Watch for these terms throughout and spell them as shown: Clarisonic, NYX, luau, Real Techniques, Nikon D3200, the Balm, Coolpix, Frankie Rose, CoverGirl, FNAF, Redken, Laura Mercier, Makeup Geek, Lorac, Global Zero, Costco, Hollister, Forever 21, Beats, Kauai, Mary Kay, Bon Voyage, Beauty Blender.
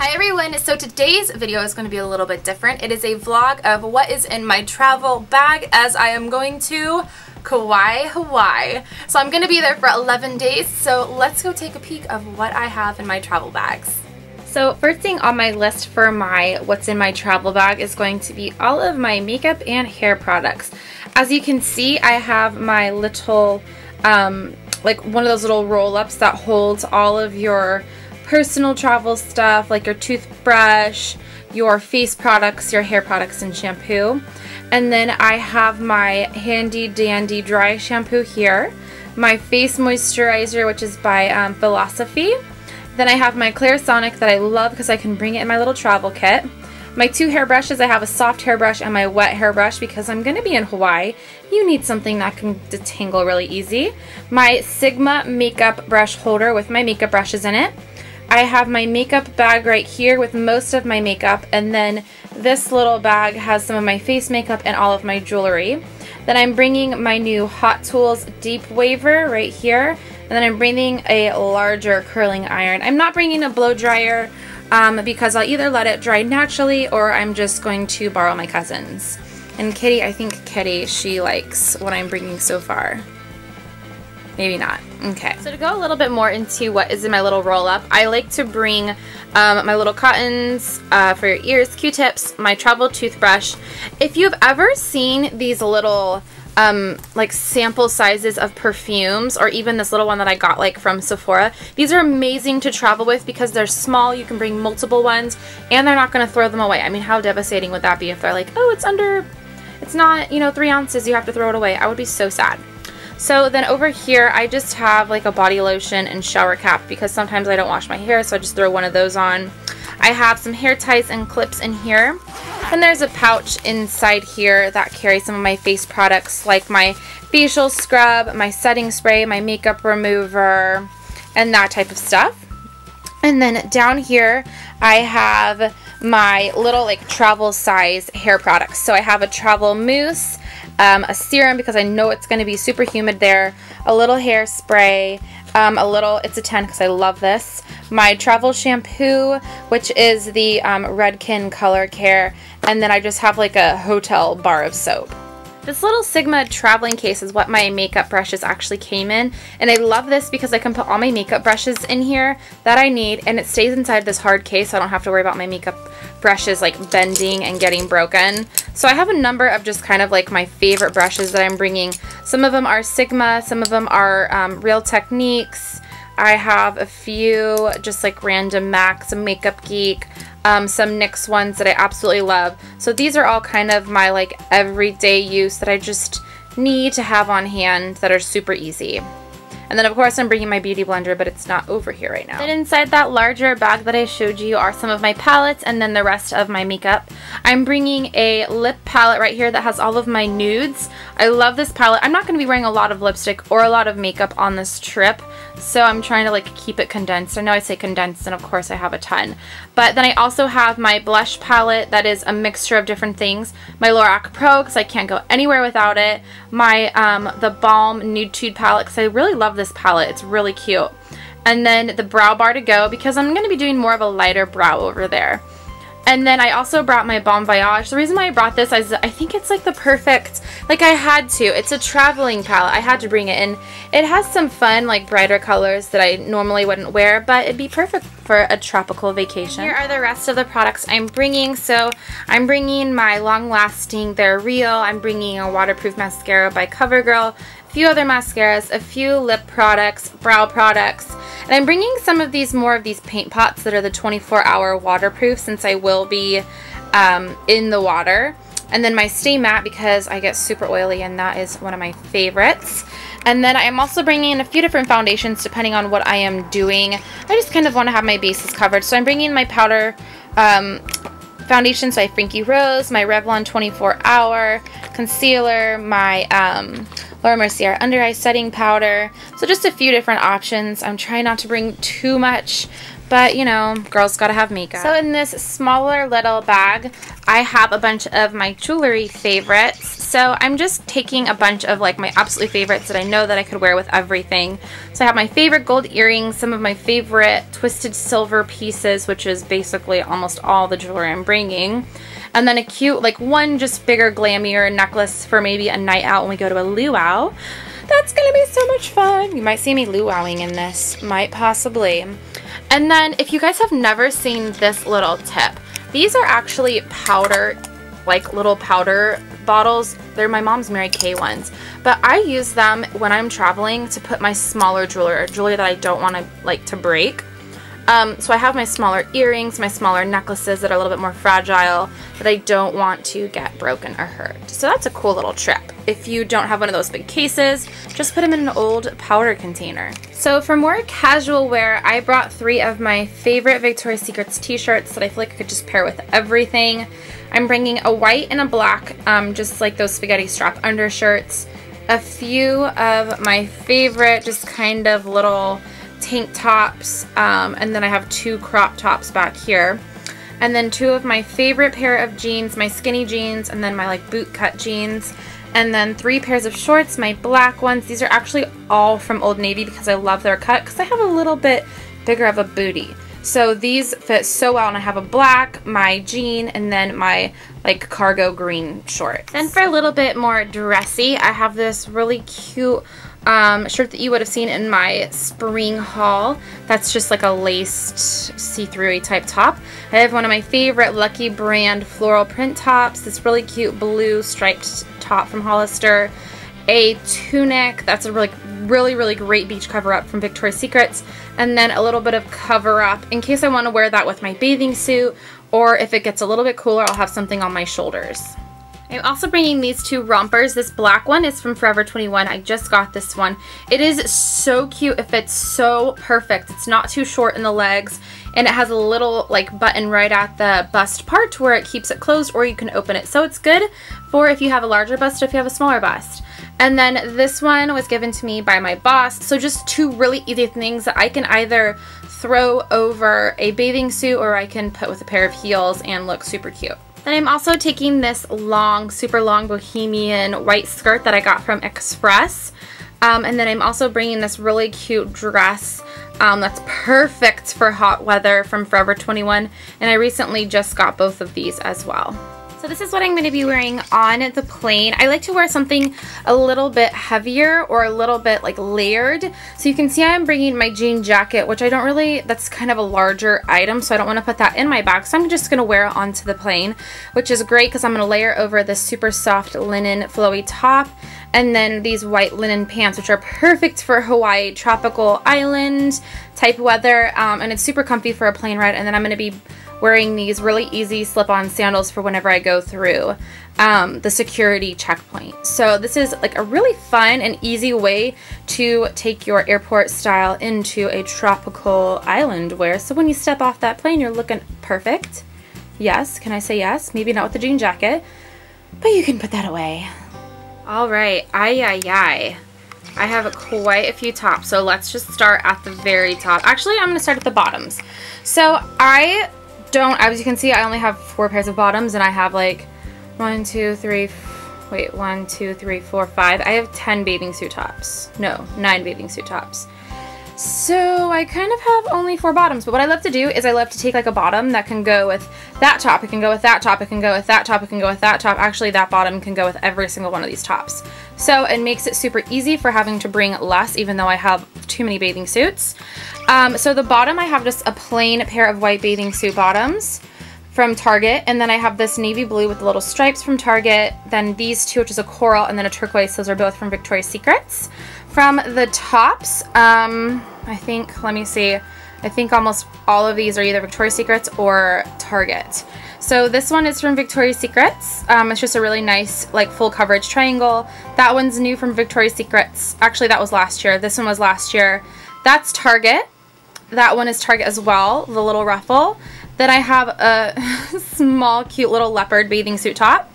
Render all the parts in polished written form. Hi everyone, so today's video is going to be a little bit different. It is a vlog of what is in my travel bag as I am going to Kauai, Hawaii. So I'm going to be there for 11 days, so let's go take a peek of what I have in my travel bags. So first thing on my list for my what's in my travel bag is going to be all of my makeup and hair products. As you can see, I have my little, like one of those little roll-ups that holds all of your personal travel stuff like your toothbrush, your face products, your hair products, and shampoo. And then I have my handy dandy dry shampoo here, my face moisturizer, which is by Philosophy. Then I have my Clarisonic that I love because I can bring it in my little travel kit. My two hairbrushes, I have a soft hairbrush and my wet hairbrush because I'm going to be in Hawaii. You need something that can detangle really easy. My Sigma makeup brush holder with my makeup brushes in it. I have my makeup bag right here with most of my makeup, and then this little bag has some of my face makeup and all of my jewelry. Then I'm bringing my new Hot Tools deep waver right here, and then I'm bringing a larger curling iron. I'm not bringing a blow dryer because I'll either let it dry naturally or I'm just going to borrow my cousin's. And Kitty, I think Kitty, she likes what I'm bringing so far. Maybe not. Okay. So to go a little bit more into what is in my little roll-up, I like to bring my little cottons for your ears, Q-tips, my travel toothbrush. If you've ever seen these little like sample sizes of perfumes, or even this little one that I got like from Sephora, these are amazing to travel with because they're small, you can bring multiple ones, and they're not going to throw them away. I mean, how devastating would that be if they're like, oh, it's not, you know, 3 ounces, you have to throw it away. I would be so sad. So then over here, I just have like a body lotion and shower cap because sometimes I don't wash my hair, so I just throw one of those on. I have some hair ties and clips in here. And there's a pouch inside here that carries some of my face products like my facial scrub, my setting spray, my makeup remover, and that type of stuff. And then down here, I have my little like travel size hair products. So I have a travel mousse, a serum because I know it's going to be super humid there, a little hairspray, it's a 10 because I love this, my travel shampoo, which is the Redken color care, and then I just have like a hotel bar of soap. This little Sigma traveling case is what my makeup brushes actually came in, and I love this because I can put all my makeup brushes in here that I need, and it stays inside this hard case so I don't have to worry about my makeup brushes like bending and getting broken. So I have a number of just kind of like my favorite brushes that I'm bringing. Some of them are Sigma, some of them are Real Techniques. I have a few just like random MAC, some Makeup Geek, some NYX ones that I absolutely love. So these are all kind of my like everyday use that I just need to have on hand that are super easy. And then of course I'm bringing my Beauty Blender, but it's not over here right now. Then inside that larger bag that I showed you are some of my palettes and then the rest of my makeup. I'm bringing a lip palette right here that has all of my nudes. I love this palette. I'm not going to be wearing a lot of lipstick or a lot of makeup on this trip, so I'm trying to like keep it condensed. I know I say condensed and of course I have a ton. But then I also have my blush palette that is a mixture of different things. My Lorac Pro because I can't go anywhere without it. My the Balm Nude Tude palette because I really love this palette. It's really cute. And then the brow bar to go because I'm going to be doing more of a lighter brow over there. And then I also brought my Bon Voyage. The reason why I brought this is I think it's like the perfect, like I had to. It's a traveling palette. I had to bring it in. It has some fun, like brighter colors that I normally wouldn't wear, but it'd be perfect for a tropical vacation. Here are the rest of the products I'm bringing. So I'm bringing my long-lasting, they're real. I'm bringing a waterproof mascara by CoverGirl, a few other mascaras, a few lip products, brow products, and I'm bringing some of these more of these paint pots that are the 24-hour waterproof since I will be in the water. And then my Stay Matte because I get super oily and that is one of my favorites. And then I'm also bringing in a few different foundations depending on what I am doing. I just kind of want to have my bases covered. So I'm bringing my powder foundations by Frankie Rose, my Revlon 24-hour concealer, my Laura Mercier under eye setting powder. So just a few different options. I'm trying not to bring too much But, you know, girls gotta have makeup. So in this smaller little bag, I have a bunch of my jewelry favorites. So I'm just taking a bunch of, like, my absolute favorites that I know that I could wear with everything. So I have my favorite gold earrings, some of my favorite twisted silver pieces, which is basically almost all the jewelry I'm bringing. And then a cute, like, one just bigger, glammier necklace for maybe a night out when we go to a luau. That's gonna be so much fun. You might see me luauing in this, might possibly. And then if you guys have never seen this little tip, these are actually powder, like little powder bottles. They're my mom's Mary Kay ones. But I use them when I'm traveling to put my smaller jewelry, or jewelry that I don't want to like to break. So I have my smaller earrings, my smaller necklaces that are a little bit more fragile that I don't want to get broken or hurt. So that's a cool little trick. If you don't have one of those big cases, just put them in an old powder container. So for more casual wear, I brought three of my favorite Victoria's Secrets t-shirts that I feel like I could just pair with everything. I'm bringing a white and a black, just like those spaghetti strap undershirts. A few of my favorite just kind of little tank tops, and then I have two crop tops back here, and then two of my favorite pair of jeans, my skinny jeans, and then my like boot cut jeans, and then three pairs of shorts, my black ones. These are actually all from Old Navy because I love their cut because I have a little bit bigger of a booty. So these fit so well, and I have a black, my jean, and then my like cargo green shorts. Then for a little bit more dressy, I have this really cute shirt that you would have seen in my spring haul. That's just like a laced see-through type top. I have one of my favorite Lucky Brand floral print tops, this really cute blue striped top from Hollister, a tunic, that's a really great beach cover-up from Victoria's Secrets, and then a little bit of cover-up in case I want to wear that with my bathing suit, or if it gets a little bit cooler, I'll have something on my shoulders. I'm also bringing these two rompers. This black one is from Forever 21. I just got this one. It is so cute. It fits so perfect. It's not too short in the legs, and it has a little like button right at the bust part where it keeps it closed, or you can open it. So it's good for if you have a larger bust or if you have a smaller bust. And then this one was given to me by my boss. So just two really easy things that I can either throw over a bathing suit or I can put with a pair of heels and look super cute. Then I'm also taking this long, super long bohemian white skirt that I got from Express. And then I'm also bringing this really cute dress that's perfect for hot weather from Forever 21. And I recently just got both of these as well. So this is what I'm going to be wearing on the plane. I like to wear something a little bit heavier or a little bit like layered. So you can see I'm bringing my jean jacket, which I don't really, that's kind of a larger item, so I don't want to put that in my bag. So I'm just going to wear it onto the plane, which is great because I'm going to layer over this super soft linen flowy top and then these white linen pants, which are perfect for Hawaii tropical island type weather. And it's super comfy for a plane ride. And then I'm going to be wearing these really easy slip-on sandals for whenever I go through the security checkpoint. So this is like a really fun and easy way to take your airport style into a tropical island wear. So when you step off that plane, you're looking perfect. Yes, can I say yes? Maybe not with the jean jacket, but you can put that away. All right, I have quite a few tops, so let's just start at the very top. Actually, I'm gonna start at the bottoms. So as you can see, I only have four pairs of bottoms, and I have like one, two, three, four, five. I have 10 bathing suit tops. No, 9 bathing suit tops. So I kind of have only 4 bottoms, but what I love to do is I love to take like a bottom that can go with that top, it can go with that top, it can go with that top, it can go with that top. Actually, that bottom can go with every single one of these tops. So it makes it super easy for having to bring less, even though I have too many bathing suits. So the bottom, I have just a plain pair of white bathing suit bottoms from Target, and then I have this navy blue with the little stripes from Target, then these two, which is a coral, and then a turquoise. Those are both from Victoria's Secrets. From the tops, I think almost all of these are either Victoria's Secrets or Target. So this one is from Victoria's Secrets. It's just a really nice like full coverage triangle. That one's new from Victoria's Secrets. Actually, that was last year. This one was last year. That's Target. That one is Target as well, the little ruffle. Then I have a small, cute little leopard bathing suit top.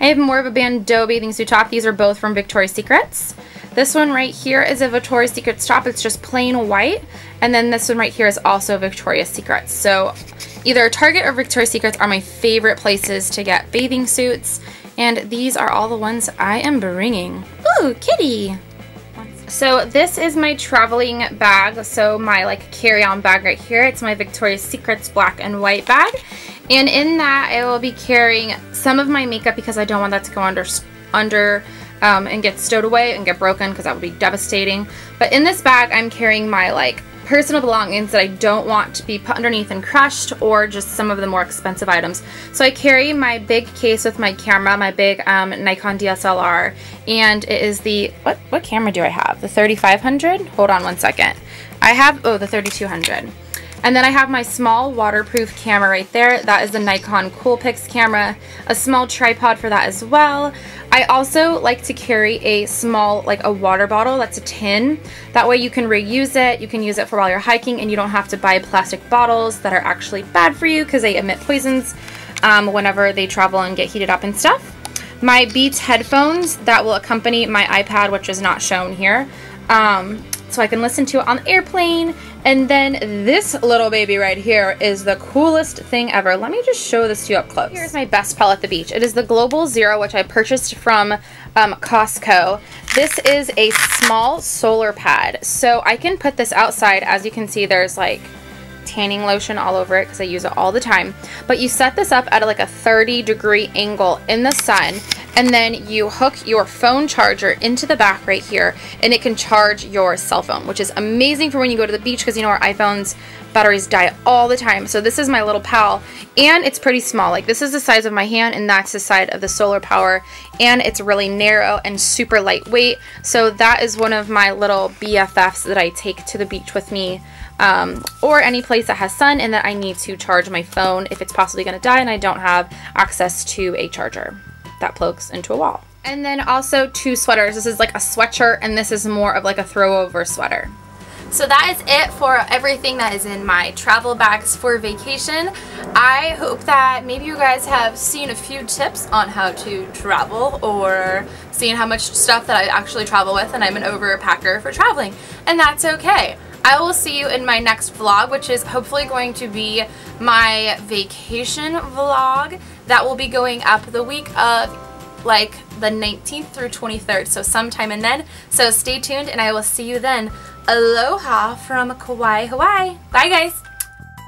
I have more of a bandeau bathing suit top. These are both from Victoria's Secrets. This one right here is a Victoria's Secrets top. It's just plain white. And then this one right here is also Victoria's Secrets. So either Target or Victoria's Secrets are my favorite places to get bathing suits. And these are all the ones I am bringing. Ooh, kitty! So this is my traveling bag, so my like carry-on bag right here. It's my Victoria's Secrets black and white bag. And in that I will be carrying some of my makeup because I don't want that to go under and get stowed away and get broken because that would be devastating. But in this bag I'm carrying my like personal belongings that I don't want to be put underneath and crushed, or just some of the more expensive items. So I carry my big case with my camera, my big Nikon DSLR, and it is the, what camera do I have? The 3500? Hold on one second. I have, oh, the 3200. And then I have my small waterproof camera right there. That is the Nikon Coolpix camera. A small tripod for that as well. I also like to carry a small, like a water bottle that's a tin. That way you can reuse it. You can use it for while you're hiking and you don't have to buy plastic bottles that are actually bad for you because they emit poisons whenever they travel and get heated up and stuff. My Beats headphones that will accompany my iPad, which is not shown here. So I can listen to it on the airplane. And then this little baby right here is the coolest thing ever. Let me just show this to you up close. Here's my best pal at the beach. It is the Global Zero, which I purchased from Costco. This is a small solar pad. So I can put this outside. As you can see, there's like tanning lotion all over it because I use it all the time. But you set this up at like a 30-degree angle in the sun. And then you hook your phone charger into the back right here, and it can charge your cell phone, which is amazing for when you go to the beach because you know our iPhones batteries die all the time. So this is my little pal, and it's pretty small. Like this is the size of my hand, and that's the side of the solar power, and it's really narrow and super lightweight. So that is one of my little BFFs that I take to the beach with me, or any place that has sun and that I need to charge my phone if it's possibly going to die and I don't have access to a charger that plugs into a wall. And then also two sweaters. This is like a sweatshirt, and this is more of like a throwover sweater. So that is it for everything that is in my travel bags for vacation. I hope that maybe you guys have seen a few tips on how to travel, or seen how much stuff that I actually travel with, and I'm an overpacker for traveling, and that's okay. I will see you in my next vlog, which is hopefully going to be my vacation vlog that will be going up the week of like the 19th through 23rd, so sometime in then. So stay tuned and I will see you then. Aloha from Kauai, Hawaii. Bye guys.